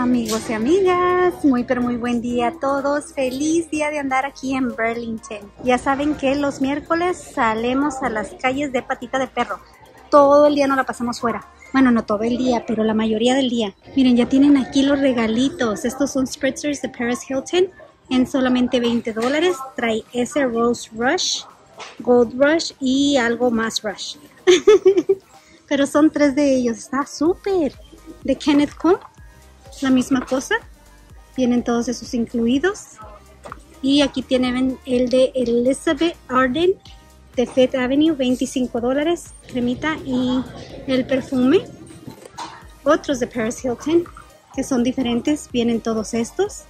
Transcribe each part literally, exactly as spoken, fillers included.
Amigos y amigas, muy pero muy buen día a todos. Feliz día de andar aquí en Burlington. Ya saben que los miércoles salimos a las calles de patita de perro. Todo el día nos la pasamos fuera. Bueno, no todo el día, pero la mayoría del día. Miren, ya tienen aquí los regalitos. Estos son spritzers de Paris Hilton en solamente veinte dólares. Trae ese Rose Rush, Gold Rush y algo más Rush. Pero son tres de ellos. Está súper. De Kenneth Cole. La misma cosa, vienen todos esos incluidos. Y aquí tienen el de Elizabeth Arden de Fifth Avenue, veinticinco dólares, cremita y el perfume. Otros de Paris Hilton, que son diferentes, vienen todos estos.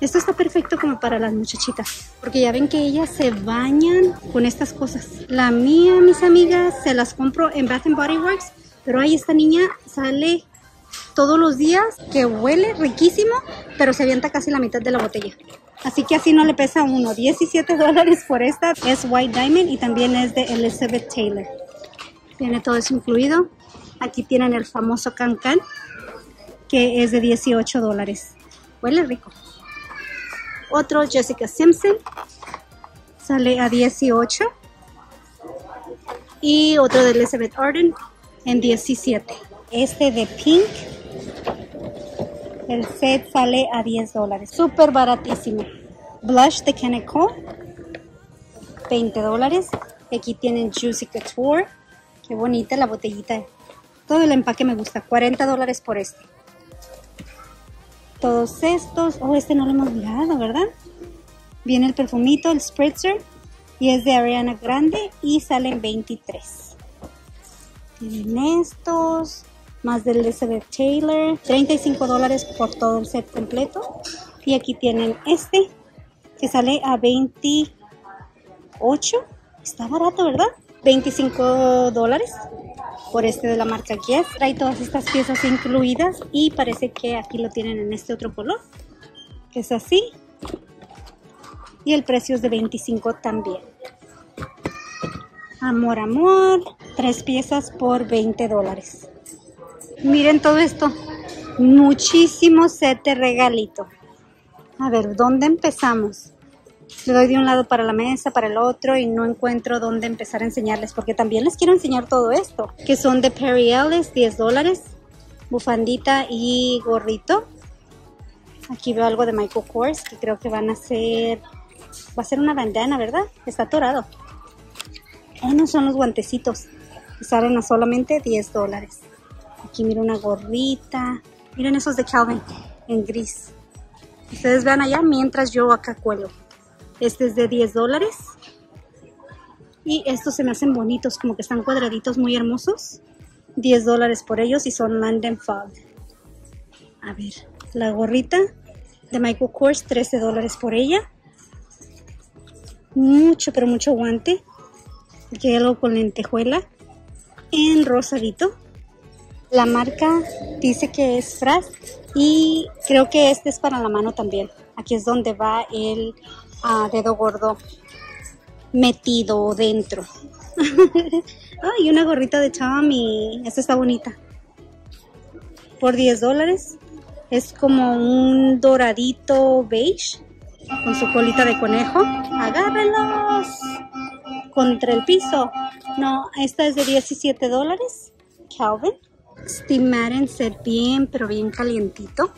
Esto está perfecto como para las muchachitas, porque ya ven que ellas se bañan con estas cosas. La mía, mis amigas, se las compro en Bath and Body Works, pero ahí esta niña sale todos los días, que huele riquísimo, pero se avienta casi la mitad de la botella. Así que así no le pesa a uno. diecisiete dólares por esta. Es White Diamond y también es de Elizabeth Taylor. Tiene todo eso incluido. Aquí tienen el famoso Can Can, que es de dieciocho dólares. Huele rico. Otro Jessica Simpson. Sale a dieciocho. Y otro de Elizabeth Arden en diecisiete. Este de Pink, el set sale a diez dólares. Súper baratísimo. Blush de Kenneth Cole, veinte dólares. Aquí tienen Juicy Couture. Qué bonita la botellita. Todo el empaque me gusta. cuarenta dólares por este. Todos estos. Oh, este no lo hemos mirado, ¿verdad? Viene el perfumito, el spritzer. Y es de Ariana Grande y sale en veintitrés. Tienen estos. Más de Elizabeth Taylor, treinta y cinco dólares por todo el set completo. Y aquí tienen este, que sale a veintiocho. Está barato, ¿verdad? veinticinco dólares por este de la marca Guess. Trae todas estas piezas incluidas y parece que aquí lo tienen en este otro color, que es así. Y el precio es de veinticinco también. Amor, amor. Tres piezas por veinte dólares. Miren todo esto, muchísimo set de regalito. A ver, ¿dónde empezamos? Le doy de un lado para la mesa, para el otro y no encuentro dónde empezar a enseñarles, porque también les quiero enseñar todo esto, que son de Perry Ellis, diez dólares, bufandita y gorrito. Aquí veo algo de Michael Kors, que creo que van a ser, va a ser una bandana, ¿verdad? Está atorado. Ah, no, son los guantecitos, salen a solamente diez dólares. Aquí mira una gorrita. Miren esos de Calvin en gris. Ustedes vean allá mientras yo acá cuelo. Este es de diez dólares. Y estos se me hacen bonitos, como que están cuadraditos muy hermosos. diez dólares por ellos y son London Fog. A ver, la gorrita de Michael Kors, trece dólares por ella. Mucho, pero mucho guante. Aquí hay algo con lentejuela en rosadito. La marca dice que es Fras y creo que este es para la mano también. Aquí es donde va el uh, dedo gordo metido dentro. Oh, y una gorrita de Tommy. Esta está bonita. Por diez dólares. Es como un doradito beige con su colita de conejo. ¡Agárrenlos! Contra el piso. No, esta es de diecisiete dólares. Calvin. Steve Madden set bien, pero bien calientito.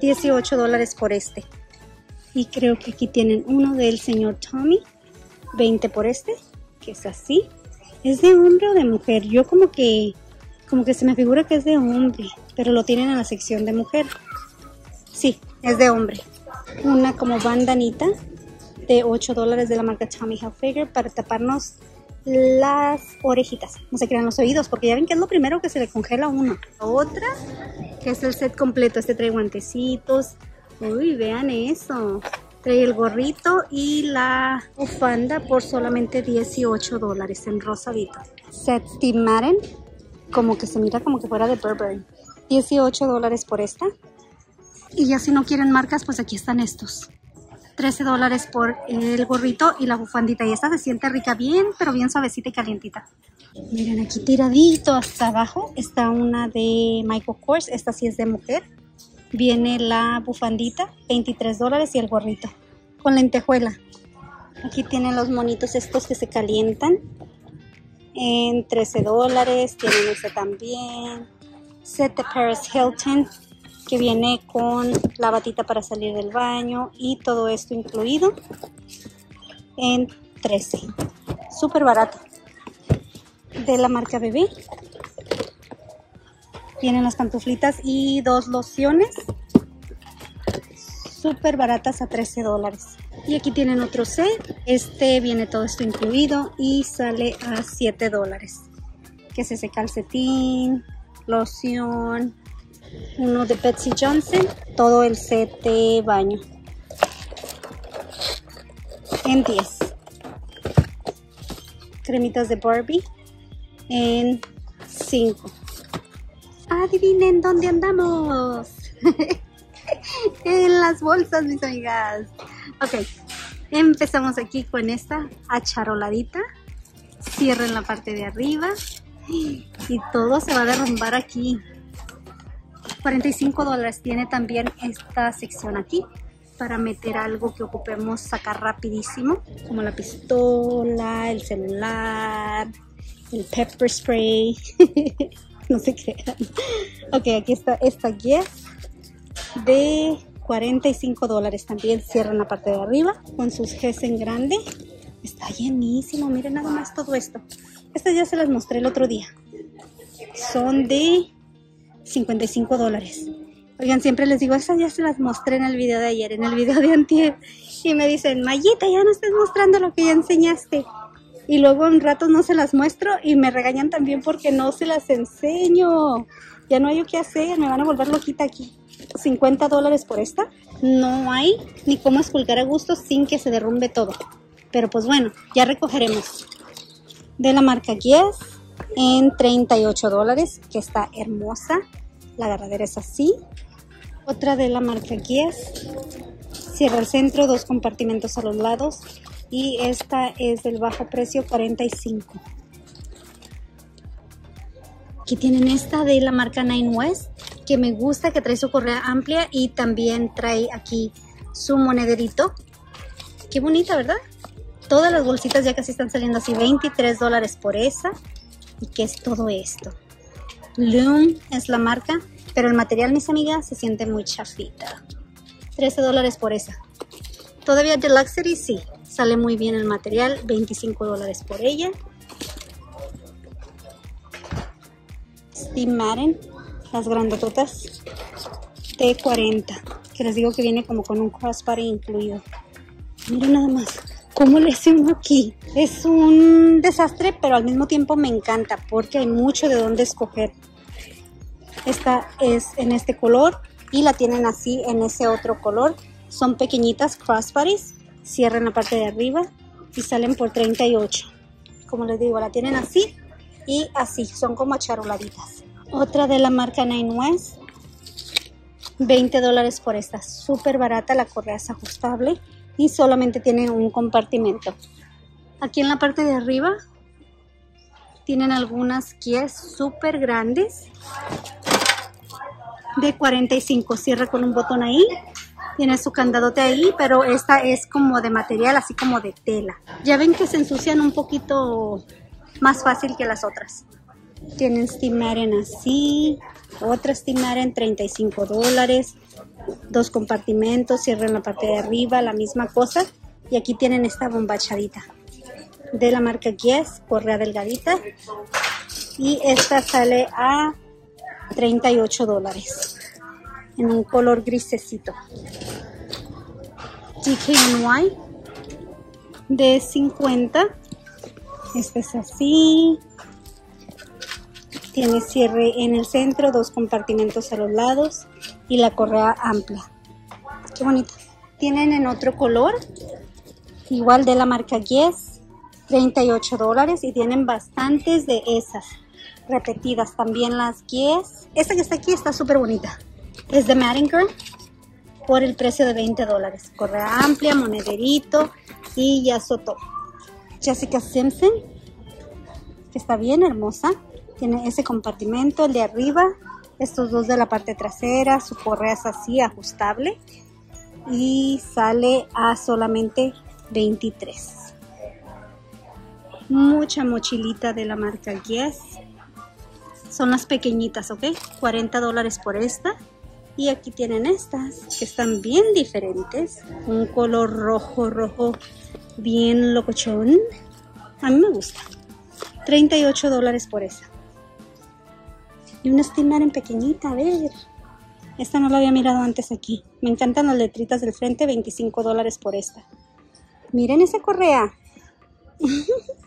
dieciocho dólares por este. Y creo que aquí tienen uno del señor Tommy. veinte por este, que es así. ¿Es de hombre o de mujer? Yo como que, como que se me figura que es de hombre, pero lo tienen en la sección de mujer. Sí, es de hombre. Una como bandanita de ocho dólares de la marca Tommy Hilfiger para taparnos las orejitas, no se crean los oídos, porque ya ven que es lo primero que se le congela a uno. Otra, que es el set completo. Este trae guantecitos. Uy, vean eso. Trae el gorrito y la bufanda por solamente dieciocho dólares en rosadito. Set Steve Madden, como que se mira como que fuera de Burberry. dieciocho dólares por esta. Y ya si no quieren marcas, pues aquí están estos. trece dólares por el gorrito y la bufandita. Y esta se siente rica, bien, pero bien suavecita y calientita. Miren, aquí tiradito hasta abajo está una de Michael Kors. Esta sí es de mujer. Viene la bufandita, veintitrés dólares, y el gorrito con lentejuela. Aquí tienen los monitos estos que se calientan en trece dólares. Tienen este también. Set de Paris Hilton, que viene con la batita para salir del baño y todo esto incluido en trece. Súper barato. De la marca Bebé. Tienen las pantuflitas y dos lociones súper baratas a trece dólares. Y aquí tienen otro set. Este viene todo esto incluido y sale a siete dólares. Que es ese calcetín, loción, uno de Betsy Johnson, todo el set de baño en diez. Cremitas de Barbie en cinco. Adivinen dónde andamos. En las bolsas, mis amigas. Ok, empezamos aquí con esta acharoladita. Cierren la parte de arriba y todo se va a derrumbar aquí. Cuarenta y cinco dólares. Tiene también esta sección aquí para meter algo que ocupemos sacar rapidísimo, como la pistola, el celular, el pepper spray. No se crean. Ok, aquí está esta Guess de cuarenta y cinco dólares. También cierran la parte de arriba con sus Guess en grande. Está llenísimo. Miren nada más todo esto. Estas ya se las mostré el otro día. Son de cincuenta y cinco dólares. Oigan, siempre les digo, estas ya se las mostré en el video de ayer, en el video de antier. Y me dicen, Mayita, ya no estás mostrando lo que ya enseñaste. Y luego en rato no se las muestro y me regañan también porque no se las enseño. Ya no hay qué hacer, me van a volver loquita aquí. cincuenta dólares por esta. No hay ni cómo esculcar a gusto sin que se derrumbe todo. Pero pues bueno, ya recogeremos. De la marca Guess en treinta y ocho dólares, que está hermosa. La agarradera es así. Otra de la marca Guess. Cierra el centro, dos compartimentos a los lados. Y esta es del bajo precio, cuarenta y cinco. Aquí tienen esta de la marca Nine West, que me gusta, que trae su correa amplia y también trae aquí su monederito. Qué bonita, ¿verdad? Todas las bolsitas ya casi están saliendo así. veintitrés dólares por esa. ¿Y qué es todo esto? Loom es la marca, pero el material, mis amigas, se siente muy chafita. trece dólares por esa. Todavía de Luxury, sí. Sale muy bien el material, veinticinco dólares por ella. Steve Madden, las grandototas de cuarenta, que les digo que viene como con un crossbody incluido. Miren nada más, ¿cómo le hacen aquí? Es un desastre, pero al mismo tiempo me encanta porque hay mucho de dónde escoger. Esta es en este color y la tienen así en ese otro color. Son pequeñitas crossbodies. Cierran la parte de arriba y salen por treinta y ocho. Como les digo, la tienen así y así. Son como acharoladitas. Otra de la marca Nine West. veinte dólares por esta. Súper barata. La correa es ajustable y solamente tiene un compartimento. Aquí en la parte de arriba tienen algunas Guess súper grandes. De cuarenta y cinco. Cierra con un botón ahí. Tiene su candadote ahí, pero esta es como de material, así como de tela. Ya ven que se ensucian un poquito más fácil que las otras. Tienen Steve Madden así, otra Steve Madden, treinta y cinco dólares. Dos compartimentos, cierran la parte de arriba, la misma cosa. Y aquí tienen esta bombachadita de la marca Guess, correa delgadita. Y esta sale a treinta y ocho dólares. En un color grisecito. D K N Y de cincuenta. Este es así. Tiene cierre en el centro, dos compartimentos a los lados y la correa amplia. Qué bonita. Tienen en otro color, igual de la marca Guess, treinta y ocho dólares, y tienen bastantes de esas repetidas. También las Guess. Esta que está aquí está súper bonita. Es de Madden Girl por el precio de veinte dólares. Correa amplia, monederito y ya sotó. Jessica Simpson, que está bien hermosa. Tiene ese compartimento, el de arriba, estos dos de la parte trasera, su correa es así, ajustable. Y sale a solamente veintitrés dólares. Mucha mochilita de la marca Guess. Son las pequeñitas, ¿ok? cuarenta dólares por esta. Y aquí tienen estas, que están bien diferentes. Un color rojo, rojo, bien locochón. A mí me gusta. treinta y ocho dólares por esa. Y una Steve Madden pequeñita, a ver. Esta no la había mirado antes aquí. Me encantan las letritas del frente, veinticinco dólares por esta. Miren esa correa.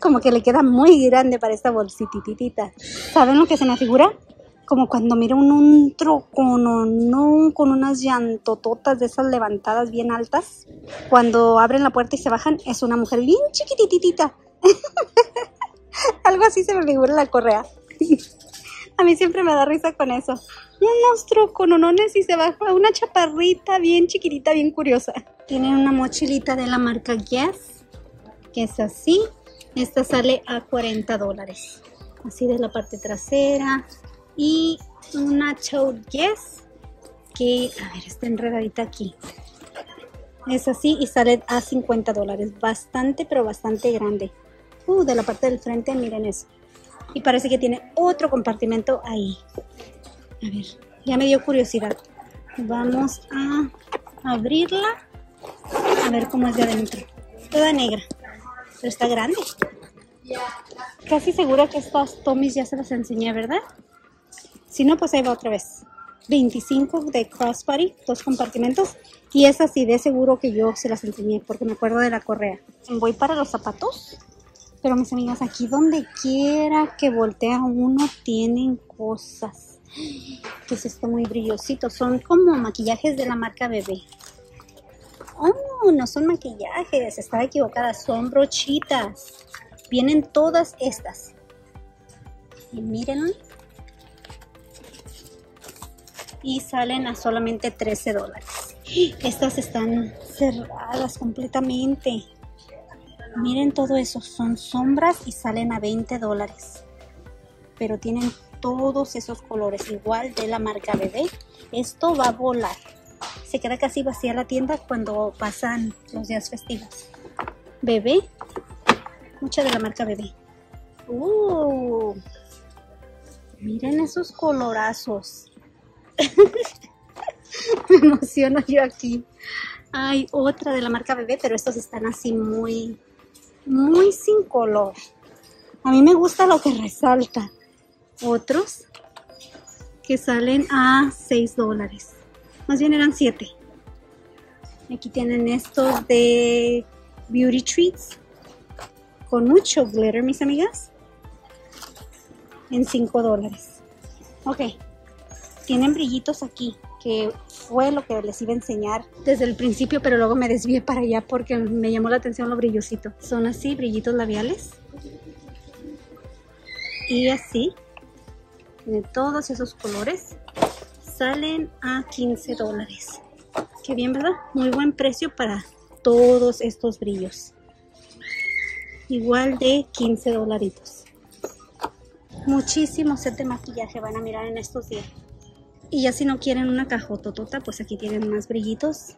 Como que le queda muy grande para esta bolsititita. ¿Saben lo que se me figura? Como cuando miro un, un trocón o no, con unas llantototas de esas levantadas bien altas. Cuando abren la puerta y se bajan, es una mujer bien chiquititita. Algo así se me figura la correa. A mí siempre me da risa con eso. Un monstruo con onones y se baja una chaparrita bien chiquitita, bien curiosa. Tienen una mochilita de la marca Guess, que es así. Esta sale a cuarenta dólares. Así de la parte trasera. Y una tote Guess, que, a ver, está enredadita aquí. Es así y sale a cincuenta dólares. Bastante, pero bastante grande. Uh, de la parte del frente, miren eso. Y parece que tiene otro compartimento ahí. A ver, ya me dio curiosidad. Vamos a abrirla. A ver cómo es de adentro. Toda negra. Pero está grande. Casi segura que estas Tommy's ya se las enseñé, ¿verdad? Si no, pues ahí va otra vez. veinticinco de crossbody, dos compartimentos. Y es así, de seguro que yo se las enseñé, porque me acuerdo de la correa. Voy para los zapatos. Pero mis amigas, aquí donde quiera que voltea uno tienen cosas. Que es esto muy brillosito. Son como maquillajes de la marca Bebé. Oh, no son maquillajes. Estaba equivocada. Son brochitas. Vienen todas estas. Y mírenlo. Y salen a solamente trece dólares. Estas están cerradas completamente. Miren todo eso, son sombras y salen a veinte dólares. Pero tienen todos esos colores, igual de la marca Bebé. Esto va a volar. Se queda casi vacía la tienda cuando pasan los días festivos. Bebé, mucha de la marca Bebé. Uh, miren esos colorazos. Me emociono yo aquí. Hay otra de la marca Bebé, pero estos están así muy... muy sin color. A mí me gusta lo que resalta. Otros que salen a seis dólares. Más bien eran siete. Aquí tienen estos de Beauty Treats. Con mucho glitter, mis amigas. En cinco dólares. Ok. Tienen brillitos aquí. Que fue lo que les iba a enseñar desde el principio, pero luego me desvié para allá porque me llamó la atención lo brillosito. Son así, brillitos labiales. Y así, de todos esos colores, salen a quince dólares. Qué bien, ¿verdad? Muy buen precio para todos estos brillos. Igual de quince dolaritos. Muchísimo set de maquillaje van a mirar en estos días. Y ya si no quieren una cajototota, pues aquí tienen más brillitos.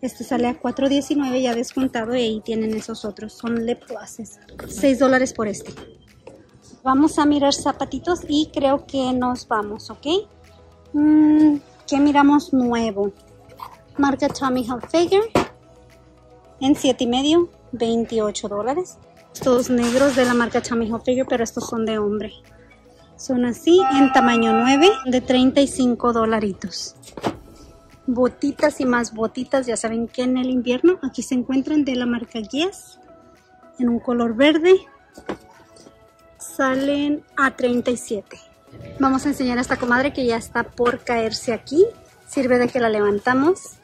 Este sale a cuatro diecinueve ya descontado y ahí tienen esos otros. Son lip glosses. seis dólares por este. Vamos a mirar zapatitos y creo que nos vamos, ¿ok? Mm, ¿qué miramos nuevo? Marca Tommy Hilfiger. En siete y medio, veintiocho dólares. Estos negros de la marca Tommy Hilfiger, pero estos son de hombre. Son así, en tamaño nueve, de treinta y cinco dolaritos. Botitas y más botitas, ya saben que en el invierno. Aquí se encuentran de la marca Guess, en un color verde. Salen a treinta y siete. Vamos a enseñar a esta comadre que ya está por caerse aquí. Sirve de que la levantamos.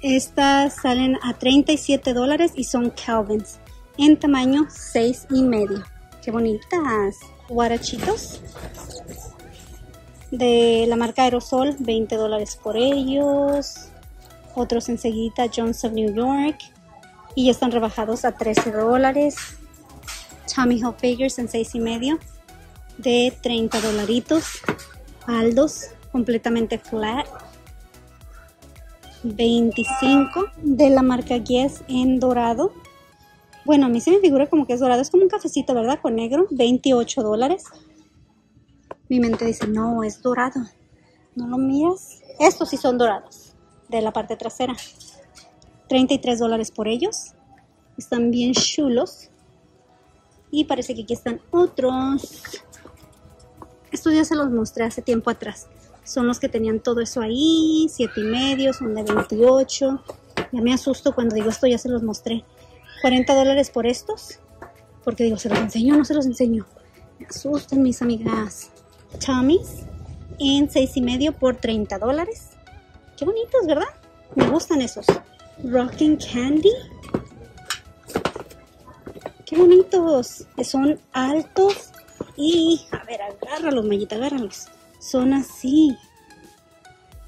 Estas salen a treinta y siete dólares y son Calvins. En tamaño seis y medio. ¡Qué bonitas! Guarachitos de la marca Aerosol, veinte dólares por ellos. Otros enseguida, Jones of New York, y ya están rebajados a trece dólares. Tommy Hilfiger en seis y medio de treinta dolaritos. Faldos completamente flat. veinticinco de la marca Guess en dorado. Bueno, a mí se me figura como que es dorado. Es como un cafecito, ¿verdad? Con negro. veintiocho dólares. Mi mente dice, no, es dorado. ¿No lo miras? Estos sí son dorados. De la parte trasera. treinta y tres dólares por ellos. Están bien chulos. Y parece que aquí están otros. Estos ya se los mostré hace tiempo atrás. Son los que tenían todo eso ahí. siete y medio, son de veintiocho. Ya me asusto cuando digo esto, ya se los mostré. cuarenta dólares por estos. Porque digo, ¿se los enseño o no se los enseño? Me asustan mis amigas. Tommy's en seis y medio por treinta dólares. Qué bonitos, ¿verdad? Me gustan esos. Rocking Candy. Qué bonitos. Son altos. Y, a ver, agárralos, Mayita, agárralos. Son así.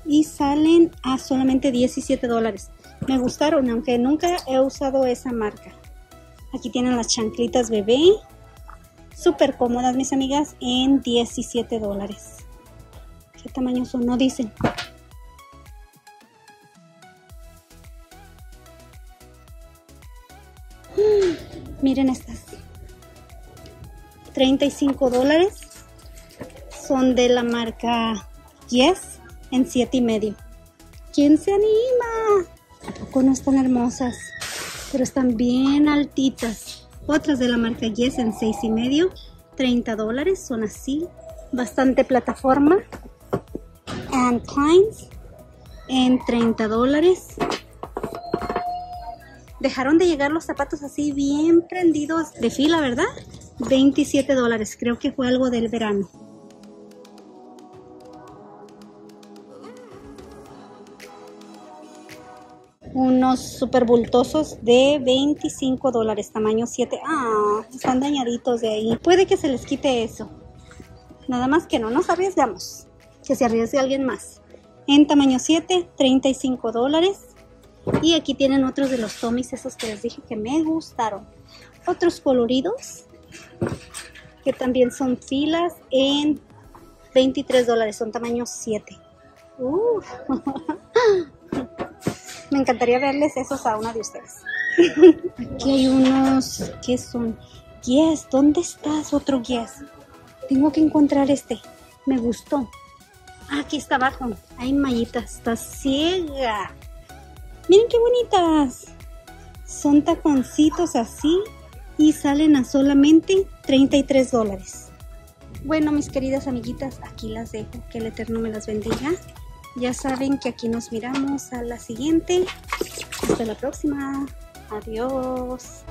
Y salen a solamente diecisiete dólares. Me gustaron, aunque nunca he usado esa marca. Aquí tienen las chanclitas bebé. Súper cómodas, mis amigas, en diecisiete dólares. ¿Qué tamaño son? No dicen. Mm, miren estas. treinta y cinco dólares. Son de la marca Yes en siete y medio. ¿Quién se anima? Tampoco no están hermosas, pero están bien altitas. Otras de la marca Yes en seis y medio, treinta dólares. Son así, bastante plataforma. Ann Klein en treinta dólares. Dejaron de llegar los zapatos así bien prendidos de fila, ¿verdad? veintisiete dólares, creo que fue algo del verano. Unos super bultosos de veinticinco dólares, tamaño siete. Ah, están dañaditos de ahí. Puede que se les quite eso. Nada más que no nos arriesgamos. Que se arriesgue alguien más. En tamaño siete, treinta y cinco dólares. Y aquí tienen otros de los Tommy's, esos que les dije que me gustaron. Otros coloridos. Que también son filas en veintitrés dólares. Son tamaño siete. Uh. Me encantaría verles esos a una de ustedes. Aquí hay unos que son Guess. ¿Dónde estás? Otro Guess. Tengo que encontrar este. Me gustó. Ah, aquí está abajo. Ay, Mayita, está ciega. Miren qué bonitas. Son taconcitos así y salen a solamente treinta y tres dólares. Bueno, mis queridas amiguitas, aquí las dejo. Que el Eterno me las bendiga. Ya saben que aquí nos miramos a la siguiente. Hasta la próxima. Adiós.